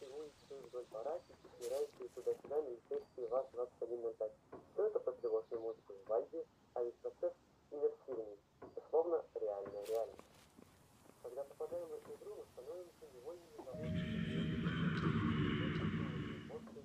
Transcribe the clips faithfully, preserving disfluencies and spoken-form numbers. улице улицы вдоль бараки, собирающие туда-сюда милицейские ВАЗ двадцать один ноль пять. Все это под тревожную музыку в Вальде, а ведь процесс иммерсивный, условно реальная реальность. Когда попадаем в эту игру, мы становимся невольными заложниками. После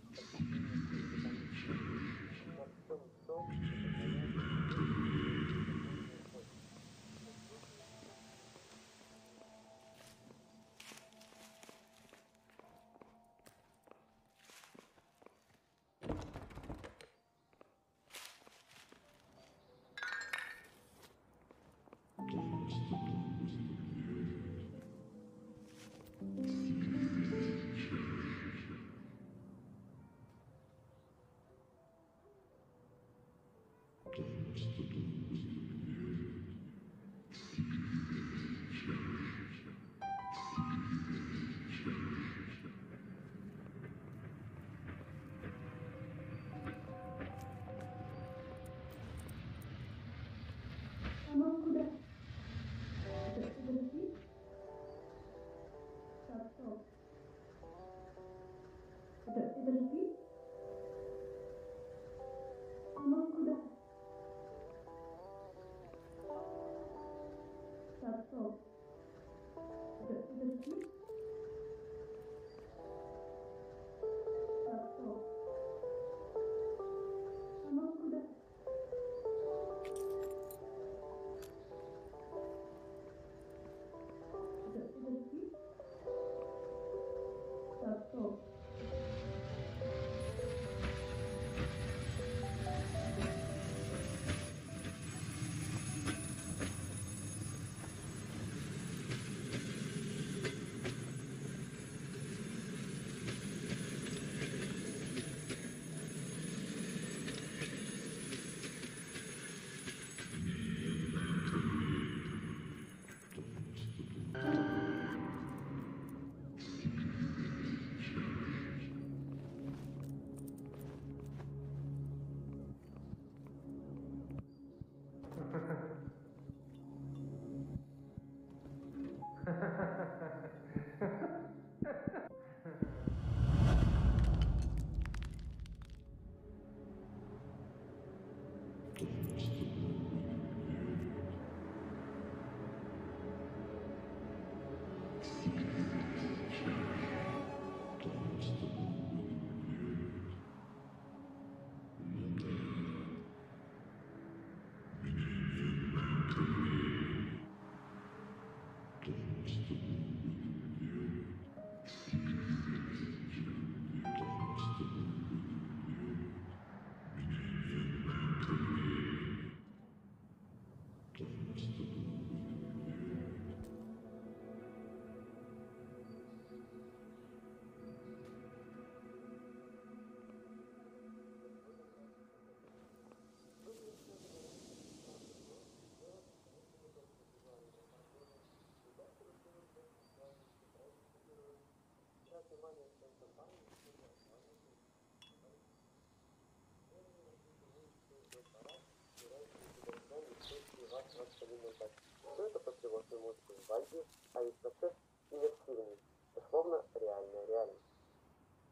Все это под тревожную музыку в Вальде, а ведь процесс иммерсивный, условно реальная реальность.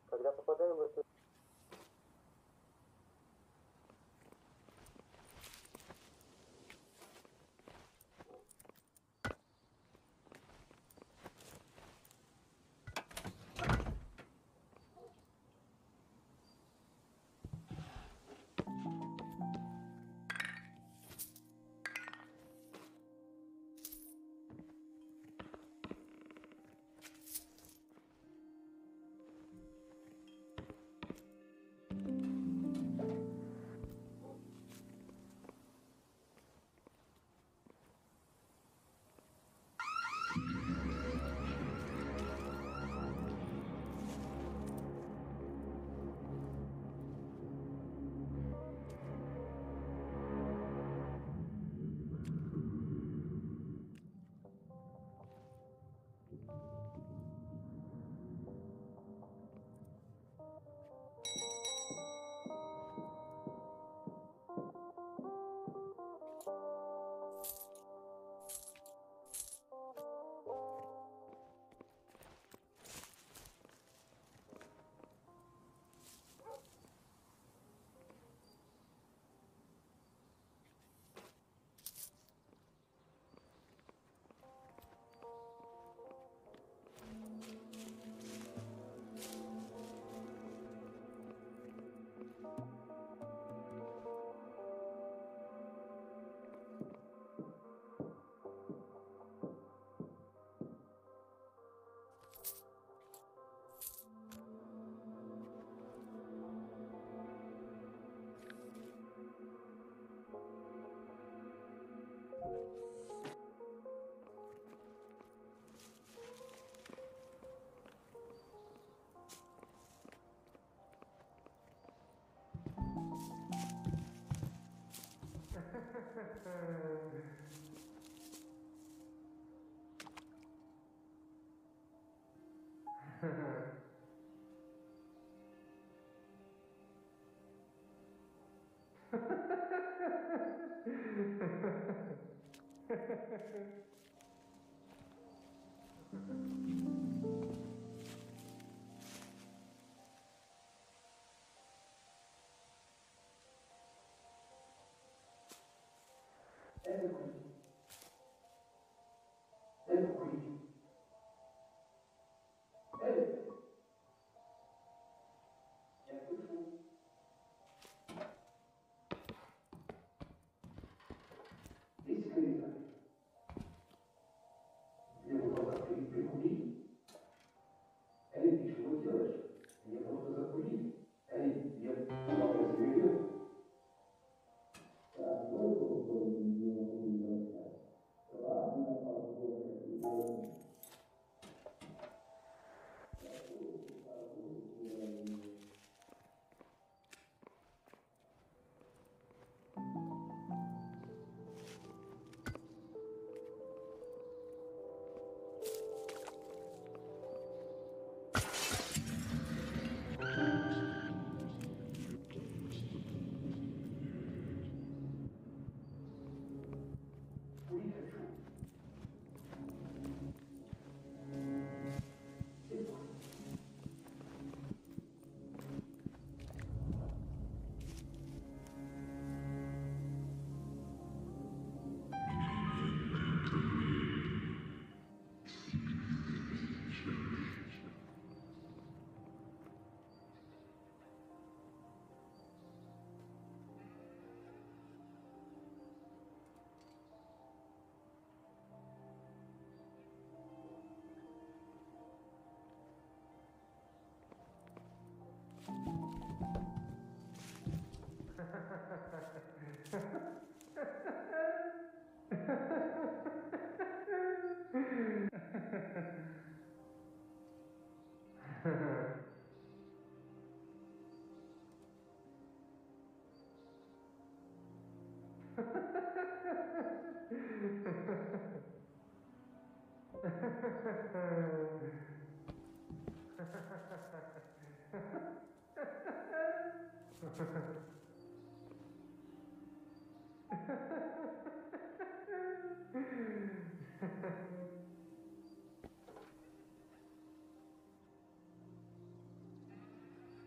Когда попадаем в эту...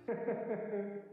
Ha ha ha.